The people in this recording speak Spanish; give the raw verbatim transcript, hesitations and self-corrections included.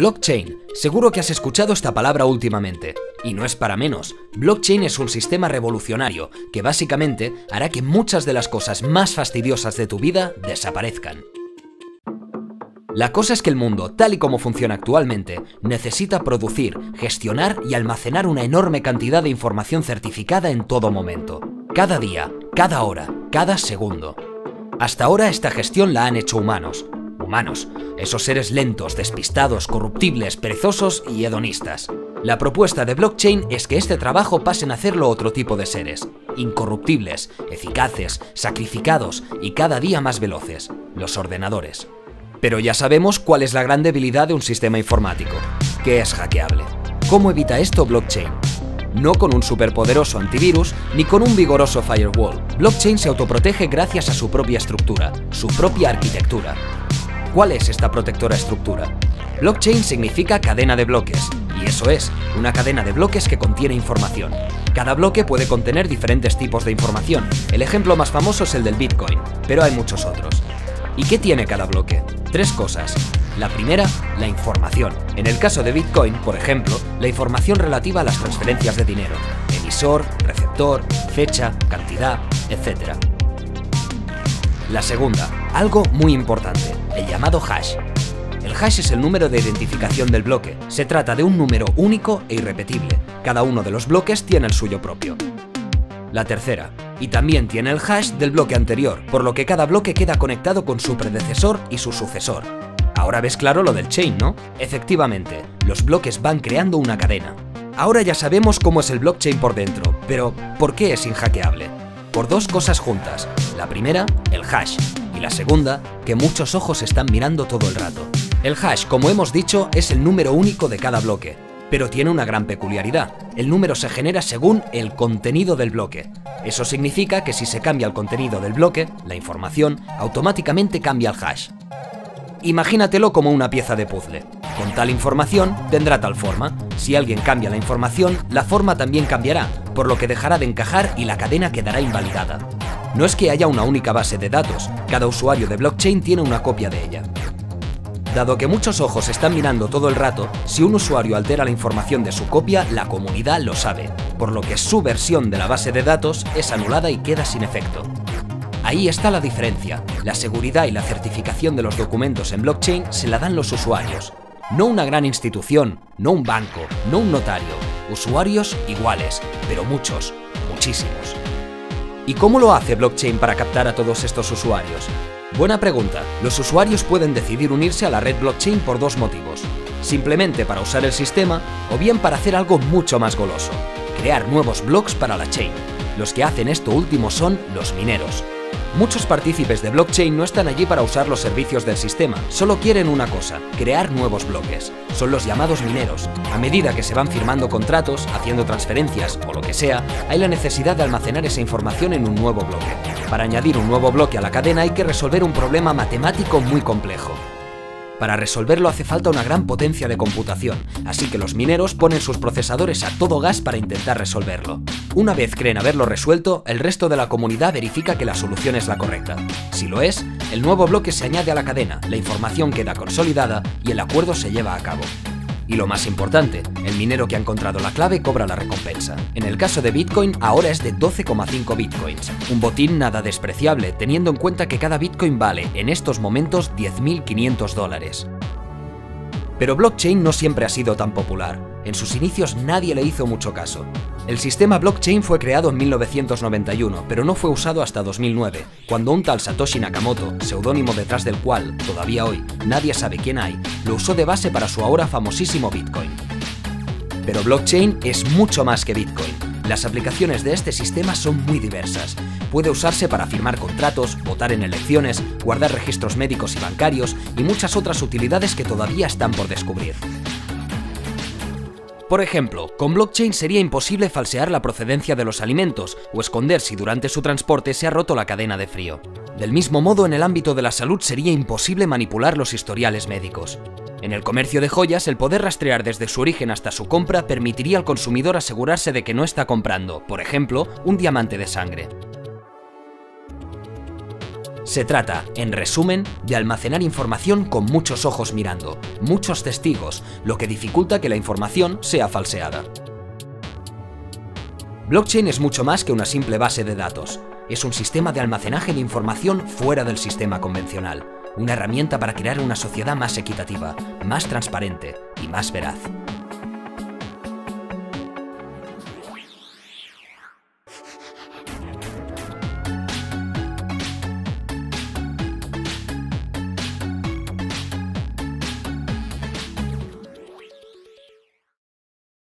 Blockchain. Seguro que has escuchado esta palabra últimamente. Y no es para menos. Blockchain es un sistema revolucionario que básicamente hará que muchas de las cosas más fastidiosas de tu vida desaparezcan. La cosa es que el mundo, tal y como funciona actualmente, necesita producir, gestionar y almacenar una enorme cantidad de información certificada en todo momento. Cada día, cada hora, cada segundo. Hasta ahora esta gestión la han hecho humanos. Humanos, esos seres lentos, despistados, corruptibles, perezosos y hedonistas. La propuesta de blockchain es que este trabajo pasen a hacerlo otro tipo de seres, incorruptibles, eficaces, sacrificados y cada día más veloces, los ordenadores. Pero ya sabemos cuál es la gran debilidad de un sistema informático, que es hackeable. ¿Cómo evita esto blockchain? No con un superpoderoso antivirus ni con un vigoroso firewall. Blockchain se autoprotege gracias a su propia estructura, su propia arquitectura. ¿Cuál es esta protectora estructura? Blockchain significa cadena de bloques, y eso es, una cadena de bloques que contiene información. Cada bloque puede contener diferentes tipos de información, el ejemplo más famoso es el del Bitcoin, pero hay muchos otros. ¿Y qué tiene cada bloque? Tres cosas. La primera, la información. En el caso de Bitcoin, por ejemplo, la información relativa a las transferencias de dinero, emisor, receptor, fecha, cantidad, etcétera. La segunda, algo muy importante, el llamado hash. El hash es el número de identificación del bloque. Se trata de un número único e irrepetible. Cada uno de los bloques tiene el suyo propio. La tercera, y también tiene el hash del bloque anterior, por lo que cada bloque queda conectado con su predecesor y su sucesor. Ahora ves claro lo del chain, ¿no? Efectivamente, los bloques van creando una cadena. Ahora ya sabemos cómo es el blockchain por dentro, pero ¿por qué es inhackeable? Por dos cosas juntas. La primera, el hash, y la segunda, que muchos ojos están mirando todo el rato. El hash, como hemos dicho, es el número único de cada bloque, pero tiene una gran peculiaridad. El número se genera según el contenido del bloque. Eso significa que si se cambia el contenido del bloque, la información, automáticamente cambia el hash. Imagínatelo como una pieza de puzzle. Con tal información, tendrá tal forma. Si alguien cambia la información, la forma también cambiará, por lo que dejará de encajar y la cadena quedará invalidada. No es que haya una única base de datos, cada usuario de blockchain tiene una copia de ella. Dado que muchos ojos están mirando todo el rato, si un usuario altera la información de su copia, la comunidad lo sabe, por lo que su versión de la base de datos es anulada y queda sin efecto. Ahí está la diferencia. La seguridad y la certificación de los documentos en blockchain se la dan los usuarios. No una gran institución, no un banco, no un notario. Usuarios iguales, pero muchos, muchísimos. ¿Y cómo lo hace blockchain para captar a todos estos usuarios? Buena pregunta. Los usuarios pueden decidir unirse a la red blockchain por dos motivos. Simplemente para usar el sistema o bien para hacer algo mucho más goloso. Crear nuevos blocks para la chain. Los que hacen esto último son los mineros. Muchos partícipes de blockchain no están allí para usar los servicios del sistema, solo quieren una cosa, crear nuevos bloques. Son los llamados mineros. A medida que se van firmando contratos, haciendo transferencias o lo que sea, hay la necesidad de almacenar esa información en un nuevo bloque. Para añadir un nuevo bloque a la cadena hay que resolver un problema matemático muy complejo. Para resolverlo hace falta una gran potencia de computación, así que los mineros ponen sus procesadores a todo gas para intentar resolverlo. Una vez creen haberlo resuelto, el resto de la comunidad verifica que la solución es la correcta. Si lo es, el nuevo bloque se añade a la cadena, la información queda consolidada y el acuerdo se lleva a cabo. Y lo más importante, el minero que ha encontrado la clave cobra la recompensa. En el caso de Bitcoin, ahora es de doce coma cinco bitcoins. Un botín nada despreciable, teniendo en cuenta que cada bitcoin vale, en estos momentos, diez mil quinientos dólares. Pero blockchain no siempre ha sido tan popular. En sus inicios nadie le hizo mucho caso. El sistema blockchain fue creado en mil novecientos noventa y uno, pero no fue usado hasta dos mil nueve, cuando un tal Satoshi Nakamoto, seudónimo detrás del cual, todavía hoy, nadie sabe quién hay, lo usó de base para su ahora famosísimo Bitcoin. Pero blockchain es mucho más que Bitcoin. Las aplicaciones de este sistema son muy diversas. Puede usarse para firmar contratos, votar en elecciones, guardar registros médicos y bancarios y muchas otras utilidades que todavía están por descubrir. Por ejemplo, con blockchain sería imposible falsear la procedencia de los alimentos o esconder si durante su transporte se ha roto la cadena de frío. Del mismo modo, en el ámbito de la salud sería imposible manipular los historiales médicos. En el comercio de joyas, el poder rastrear desde su origen hasta su compra permitiría al consumidor asegurarse de que no está comprando, por ejemplo, un diamante de sangre. Se trata, en resumen, de almacenar información con muchos ojos mirando, muchos testigos, lo que dificulta que la información sea falseada. Blockchain es mucho más que una simple base de datos. Es un sistema de almacenaje de información fuera del sistema convencional. Una herramienta para crear una sociedad más equitativa, más transparente y más veraz.